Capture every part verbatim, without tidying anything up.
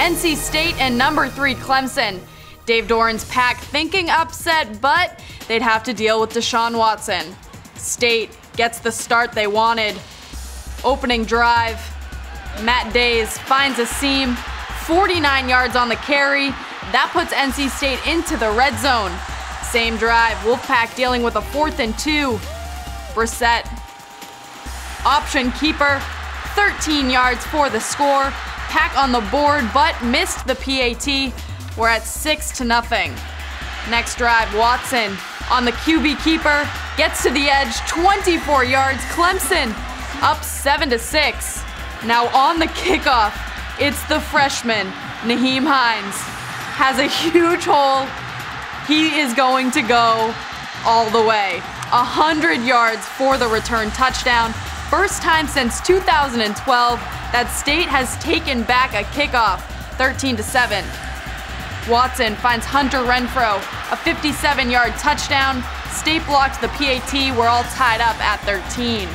N C State and number three Clemson. Dave Doran's Pack thinking upset, but they'd have to deal with Deshaun Watson. State gets the start they wanted. Opening drive, Matt Days finds a seam, forty-nine yards on the carry. That puts N C State into the red zone. Same drive, Wolfpack dealing with a fourth and two. Brissett, option keeper, thirteen yards for the score. Pack on the board, but missed the P A T. We're at six to nothing. Next drive, Watson on the Q B keeper, gets to the edge, twenty-four yards. Clemson up seven to six. Now on the kickoff, it's the freshman, Naheem Hines. Has a huge hole. He is going to go all the way. one hundred yards for the return touchdown. First time since two thousand twelve that State has taken back a kickoff, thirteen to seven. Watson finds Hunter Renfro, a fifty-seven-yard touchdown. State blocks the P A T. We're all tied up at thirteen.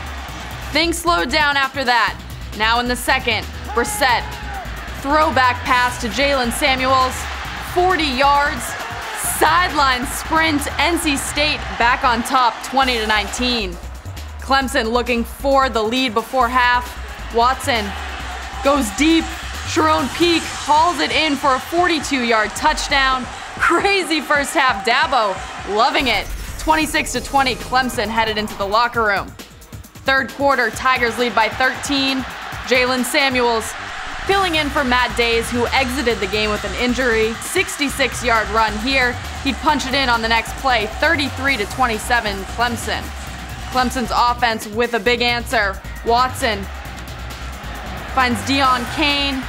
Things slowed down after that. Now in the second, Brissett. Throwback pass to Jaylen Samuels, forty yards. Sideline sprint, N C State back on top, twenty to nineteen. Clemson looking for the lead before half. Watson goes deep. Cherone Peak hauls it in for a forty-two-yard touchdown. Crazy first half. Dabo loving it. twenty-six to twenty, Clemson headed into the locker room. Third quarter, Tigers lead by thirteen. Jaylen Samuels filling in for Matt Days, who exited the game with an injury. sixty-six-yard run here. He'd punch it in on the next play, thirty-three to twenty-seven, Clemson. Clemson's offense with a big answer. Watson finds Deion Kane.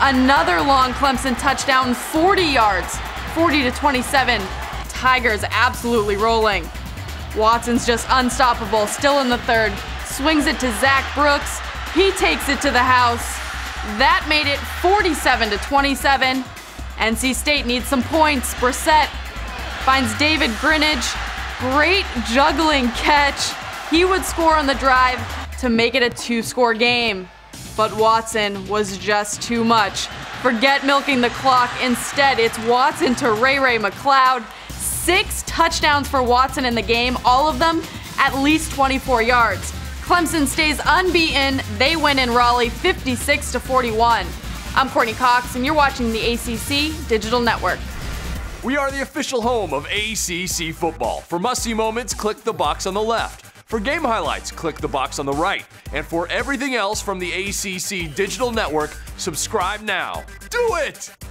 Another long Clemson touchdown, forty yards, forty to twenty-seven. Tigers absolutely rolling. Watson's just unstoppable, still in the third. Swings it to Zach Brooks. He takes it to the house. That made it forty-seven to twenty-seven. N C State needs some points. Brissett finds David Grinage. Great juggling catch. He would score on the drive to make it a two-score game. But Watson was just too much. Forget milking the clock. Instead, it's Watson to Ray-Ray McLeod. Six touchdowns for Watson in the game, all of them at least twenty-four yards. Clemson stays unbeaten. They win in Raleigh fifty-six to forty-one. I'm Courtney Cox, and you're watching the A C C Digital Network. We are the official home of A C C football. For must-see moments, click the box on the left. For game highlights, click the box on the right. And for everything else from the A C C Digital Network, subscribe now. Do it!